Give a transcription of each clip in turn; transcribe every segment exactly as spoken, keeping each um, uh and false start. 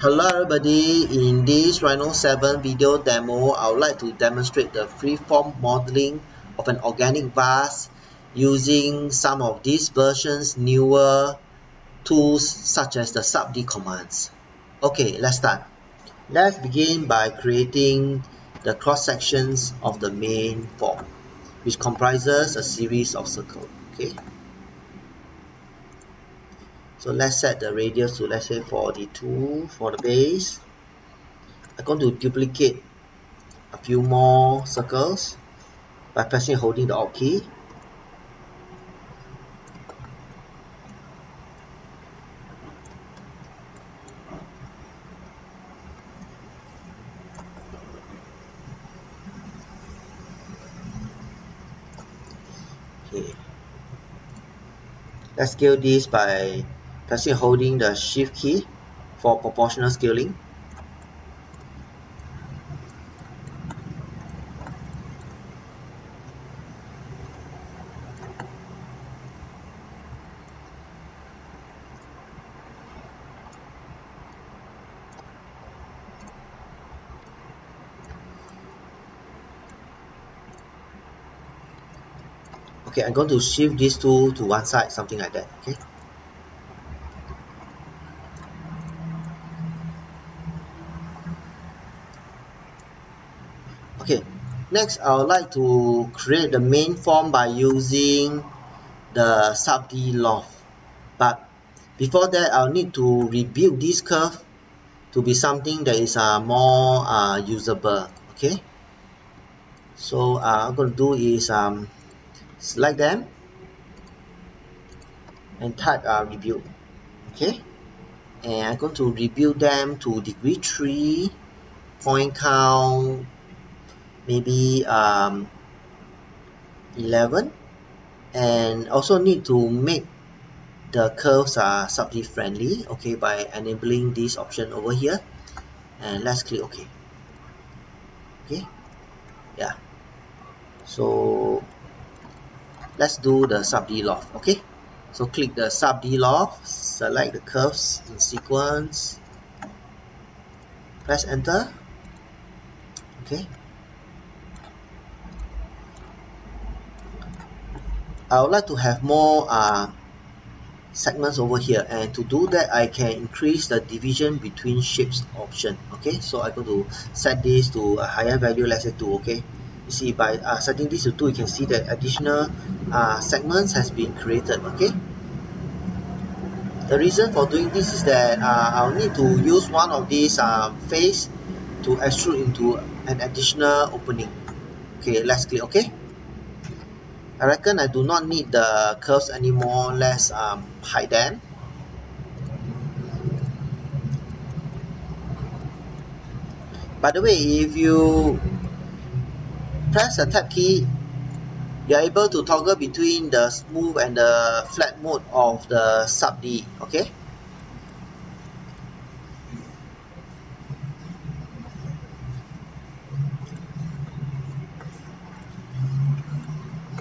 Hello everybody, in this Rhino seven video demo, I would like to demonstrate the freeform modeling of an organic vase using some of this version's newer tools such as the sub D commands. Okay, let's start. Let's begin by creating the cross sections of the main form, which comprises a series of circles. Okay. So let's set the radius to, let's say, forty-two for the base. I'm going to duplicate a few more circles by pressing and holding the Alt key. Okay. Let's scale this by pressing and holding the shift key for proportional scaling. Okay, I'm going to shift these two to one side, something like that. Okay. Okay, next I would like to create the main form by using the sub D loft. But before that, I'll need to rebuild this curve to be something that is uh, more uh, usable. Okay, so uh, I'm going to do is um, select them and type uh, rebuild. Okay, and I'm going to rebuild them to degree three, point count maybe um, eleven, and also need to make the curves are uh, sub D friendly. Okay, by enabling this option over here, and let's click OK. Okay, yeah, so let's do the sub D loft. Okay, so click the sub D loft, select the curves in sequence, press enter. Okay, I would like to have more uh, segments over here, and to do that I can increase the division between shapes option. Okay, so I'm going to set this to a higher value, let's say two. Okay, you see by uh, setting this to two, you can see that additional uh, segments has been created. Okay, the reason for doing this is that uh, I'll need to use one of these uh, face to extrude into an additional opening. Okay, let's click OK. I reckon I do not need the curves anymore. Let's um, hide them. By the way, if you press the tab key, you are able to toggle between the smooth and the flat mode of the sub D. Okay.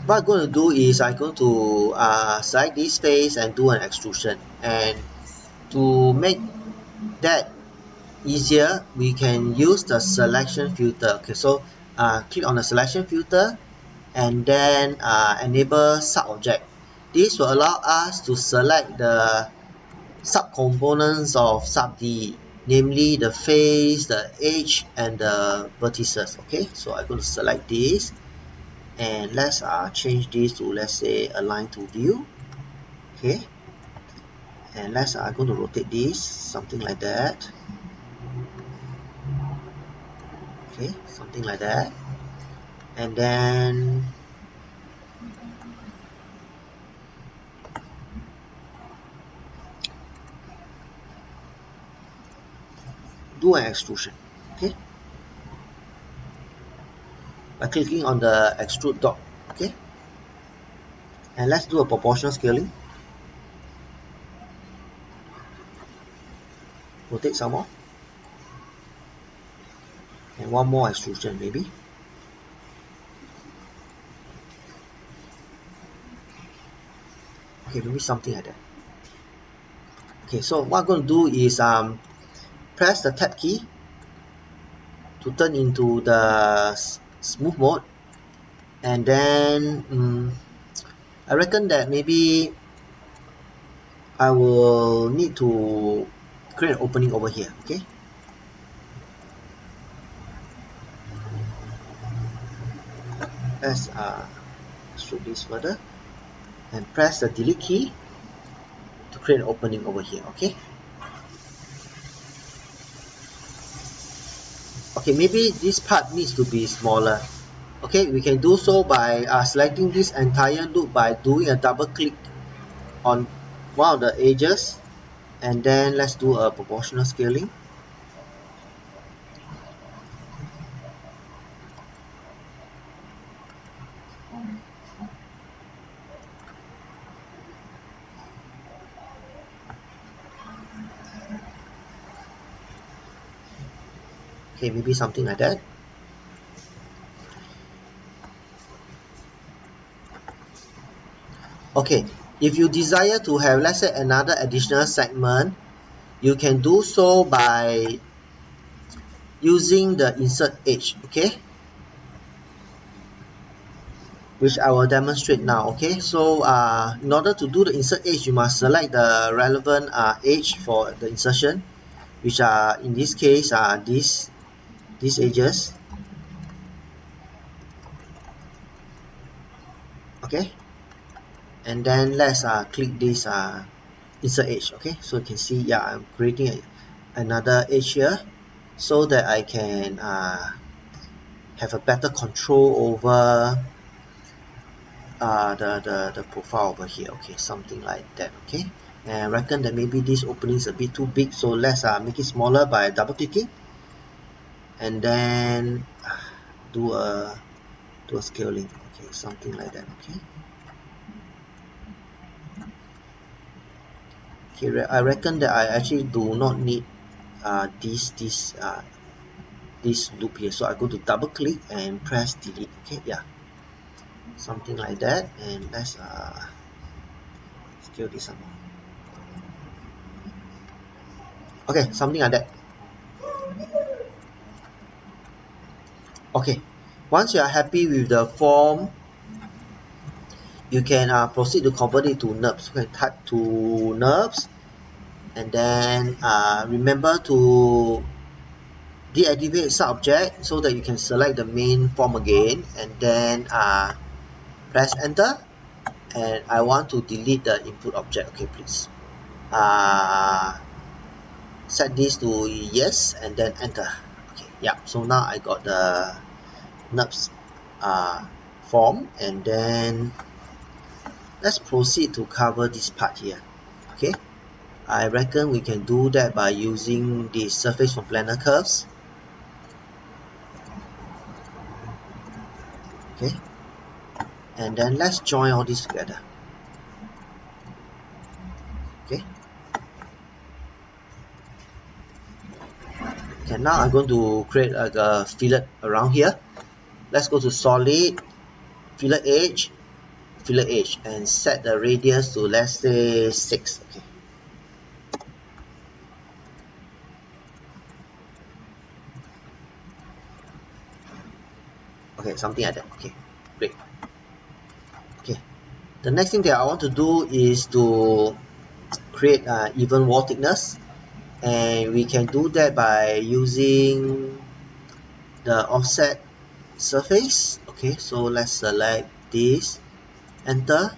What I'm going to do is I'm going to uh, select this face and do an extrusion, and to make that easier we can use the selection filter. Okay, so uh, click on the selection filter and then uh, enable sub object. This will allow us to select the sub components of sub D, namely the face, the edge and the vertices. Okay, so I'm going to select this. And let's uh, change this to, let's say, align to view. Okay. And let's uh, go to rotate this, something like that. Okay, something like that. And then do an extrusion. Okay. By clicking on the extrude dot. Okay, and let's do a proportional scaling, rotate some more, and one more extrusion maybe. Okay, maybe something like that. Okay, so what I'm going to do is um press the tab key to turn into the smooth mode, and then um, I reckon that maybe I will need to create an opening over here, okay? Let's uh, shrink this further and press the delete key to create an opening over here, okay? Okay, maybe this part needs to be smaller. Okay, we can do so by uh, selecting this entire loop by doing a double click on one of the edges, and then let's do a proportional scaling. Okay, maybe something like that. Okay, if you desire to have, let's say, another additional segment, you can do so by using the insert edge, okay? Which I will demonstrate now, okay? So, uh, in order to do the insert edge, you must select the relevant uh, edge for the insertion, which are, in this case, are these, these edges. Okay? And then let's uh, click this uh, insert edge, okay? So you can see, yeah, I'm creating a, another edge here so that I can uh, have a better control over uh, the, the, the profile over here, okay? Something like that, okay? And I reckon that maybe this opening is a bit too big, so let's uh, make it smaller by double clicking and then do a, do a scaling, okay? Something like that, okay? I reckon that I actually do not need uh, this this uh, this loop here, so I go to double click and press delete. Okay, yeah, something like that, and let's uh, scale this up. Okay, something like that. Okay, once you are happy with the form, you can uh, proceed to convert it to NURBS. You can type to NURBS, and then uh, remember to deactivate sub-object so that you can select the main form again, and then uh, press enter. And I want to delete the input object, okay, please. Uh, set this to yes, and then enter. Okay, yeah, so now I got the NURBS uh, form, and then let's proceed to cover this part here, okay? I reckon we can do that by using the surface from planar curves. Okay, and then let's join all this together. Okay, okay, now I'm going to create like a fillet around here. Let's go to solid, fillet edge, fillet edge, and set the radius to, let's say, six, okay? Okay, something like that, okay, great. Okay, the next thing that I want to do is to create uh, even wall thickness, and we can do that by using the offset surface, okay? So let's select this, enter,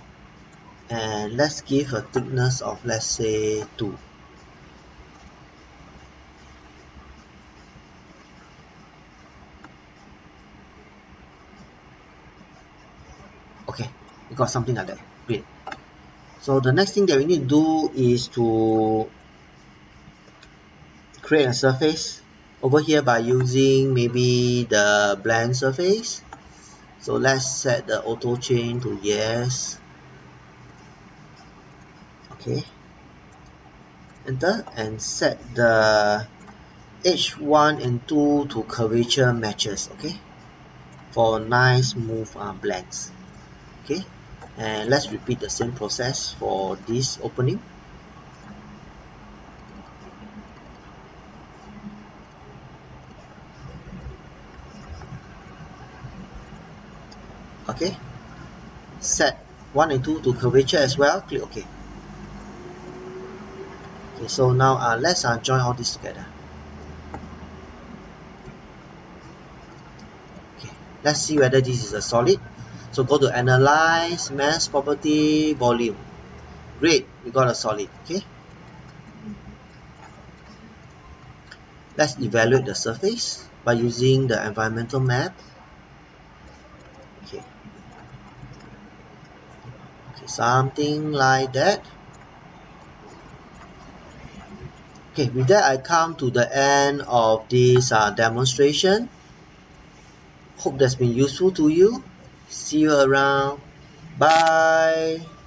and let's give a thickness of, let's say, two. Okay, we got something like that, great. So the next thing that we need to do is to create a surface over here by using maybe the blend surface. So let's set the auto chain to yes. Okay, enter, and set the edge one and two to curvature matches, okay, for nice smooth uh, blends. Okay, and let's repeat the same process for this opening. Okay, set one and two to curvature as well, click OK. Okay, so now uh, let's uh, join all this together. Okay, let's see whether this is a solid. So go to Analyze, Mass Property, Volume. Great, we got a solid. Okay, let's evaluate the surface by using the environmental map. Okay, okay, something like that. Okay, with that I come to the end of this uh, demonstration. Hope that's been useful to you. See you around. Bye.